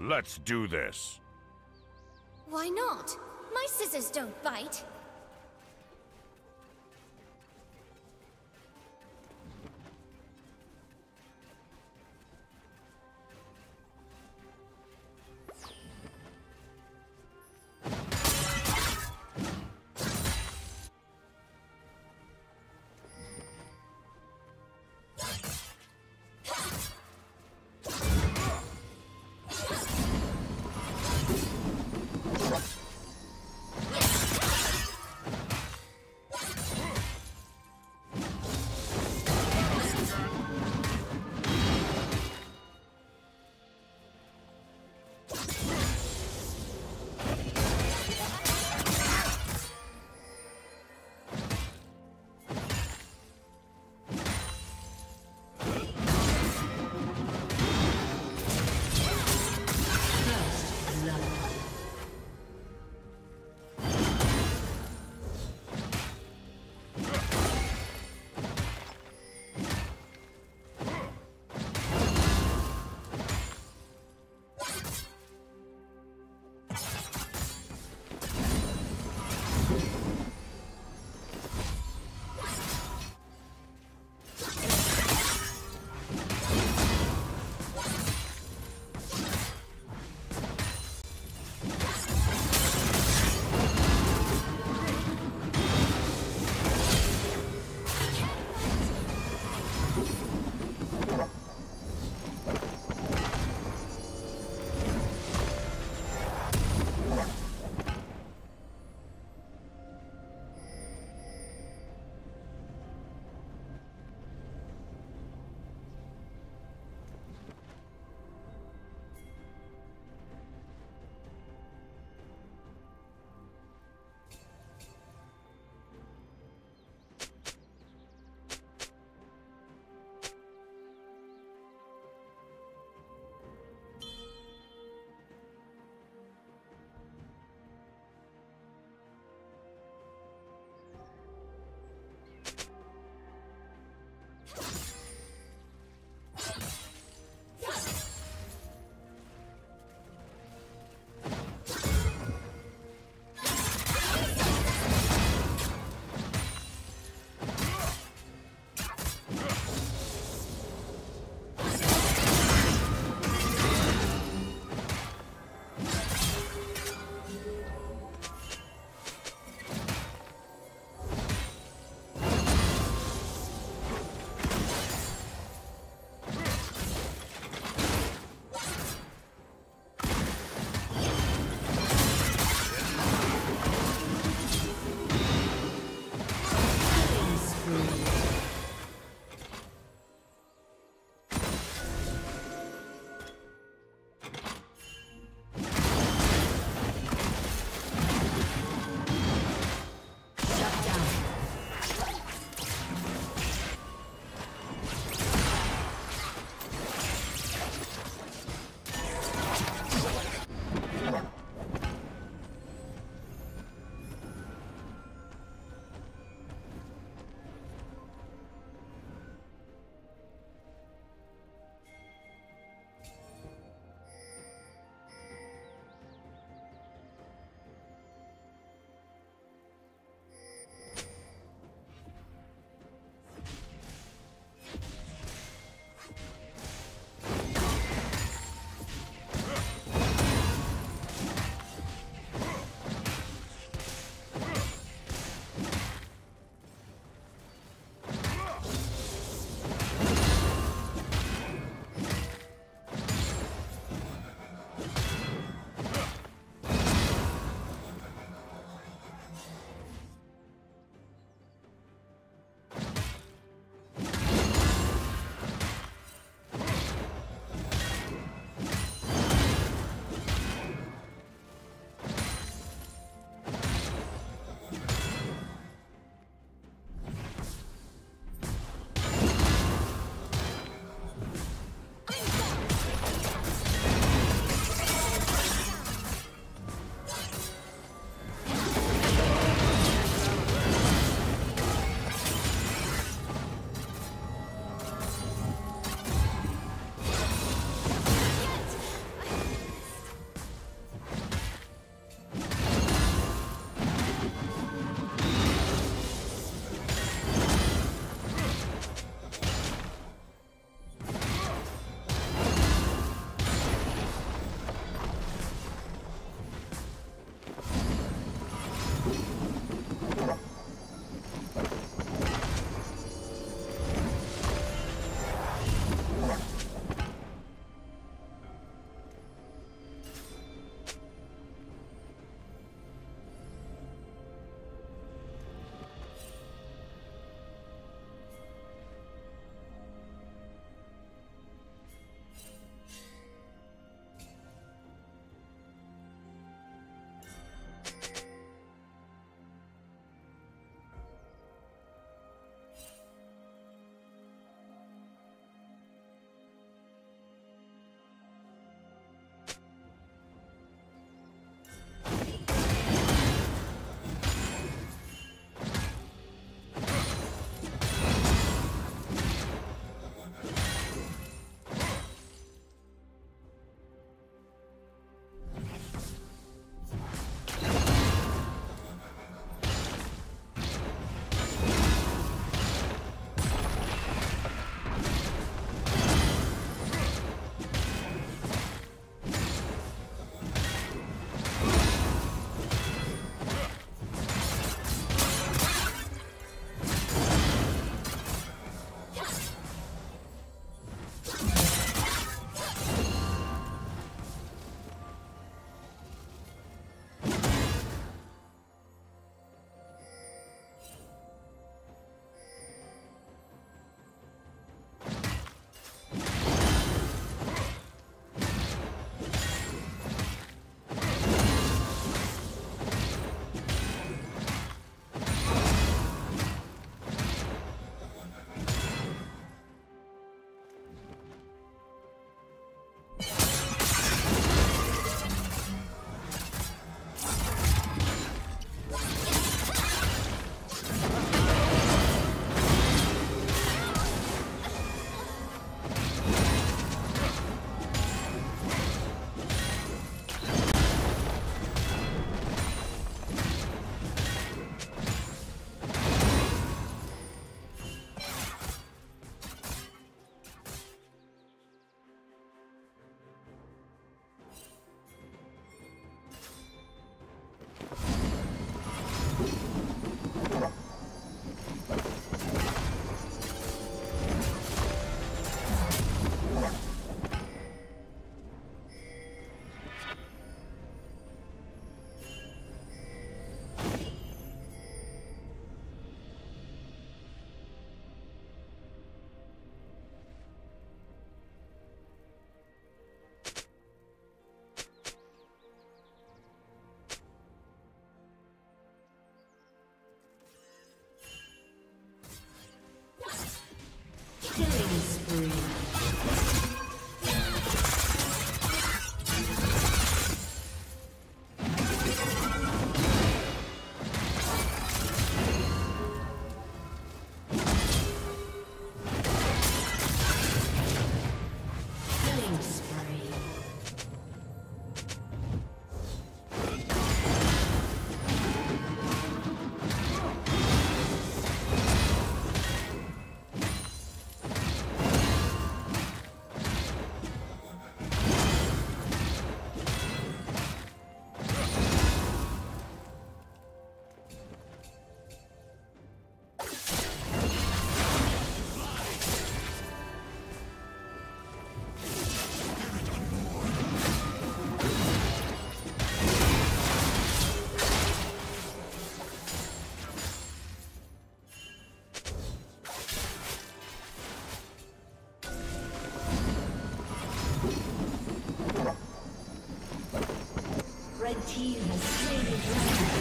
Let's do this. Why not? My scissors don't bite. team has slain the dragon.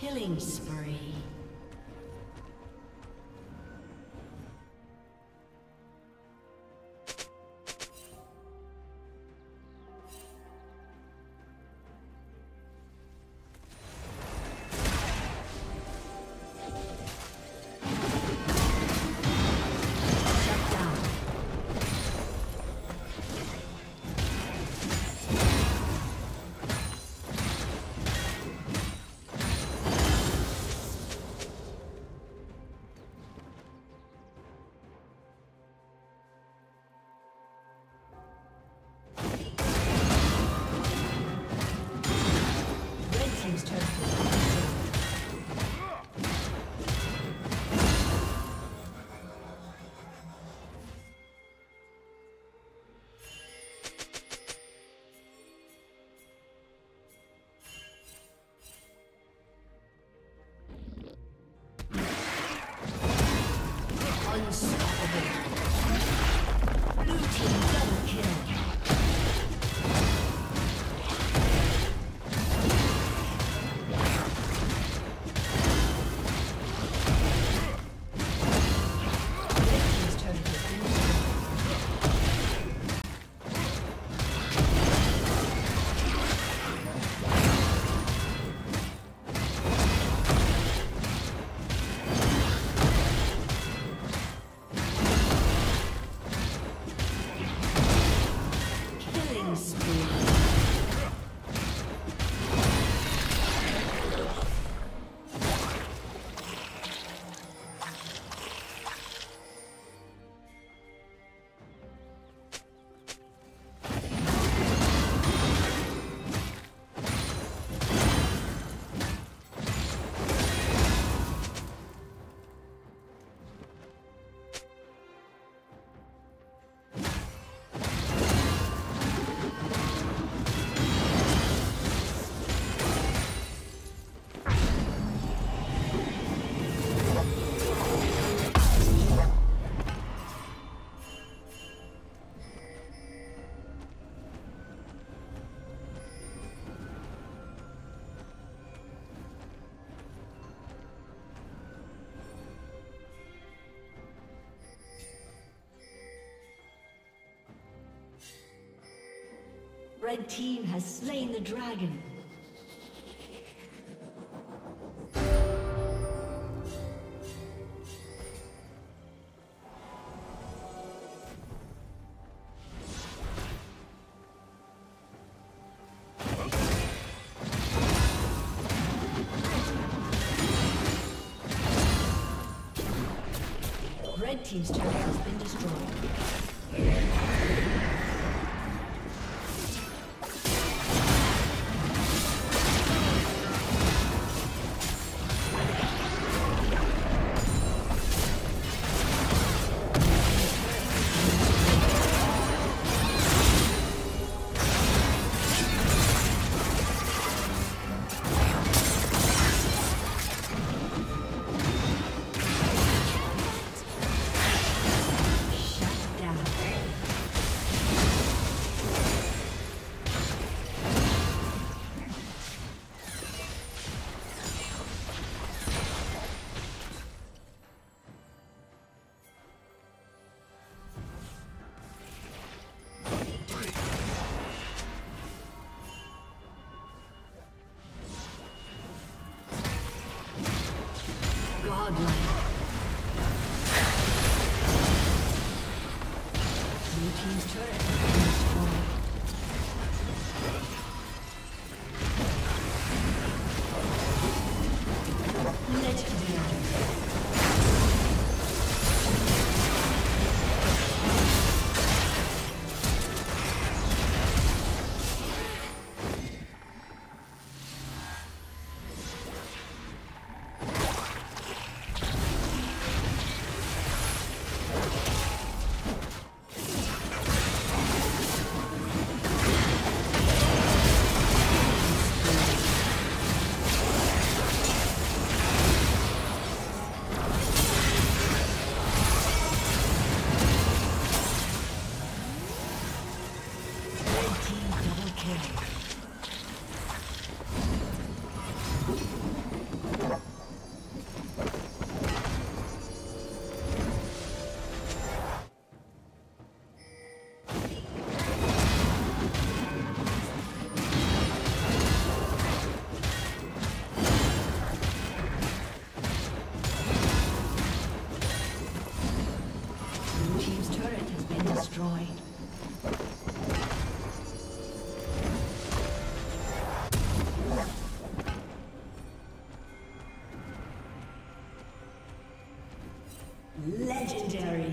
Killing spree. Red team has slain the dragon. Red team's turret has been destroyed. Legendary.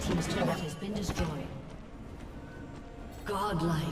Team's turret has been destroyed. Godlike.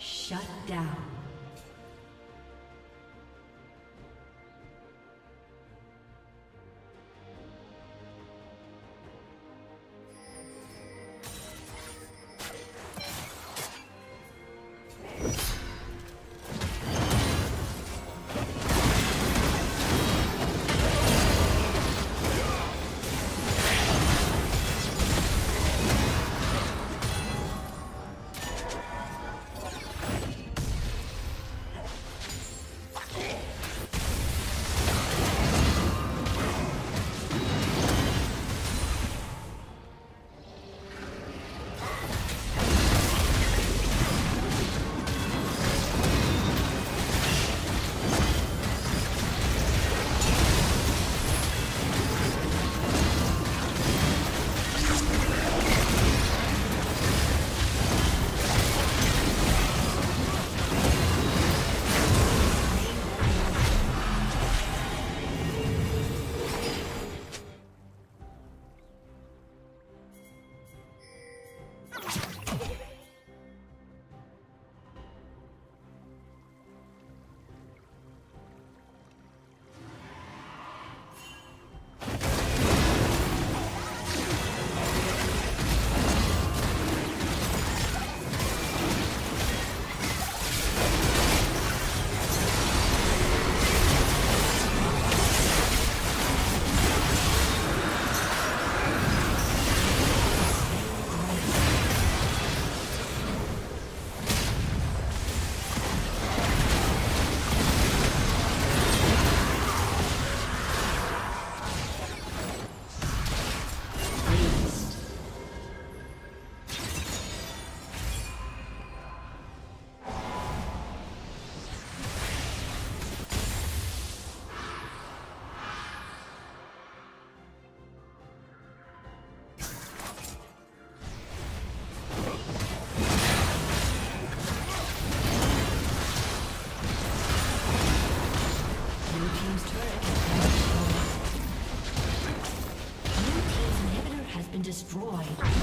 Shut down. Destroyed.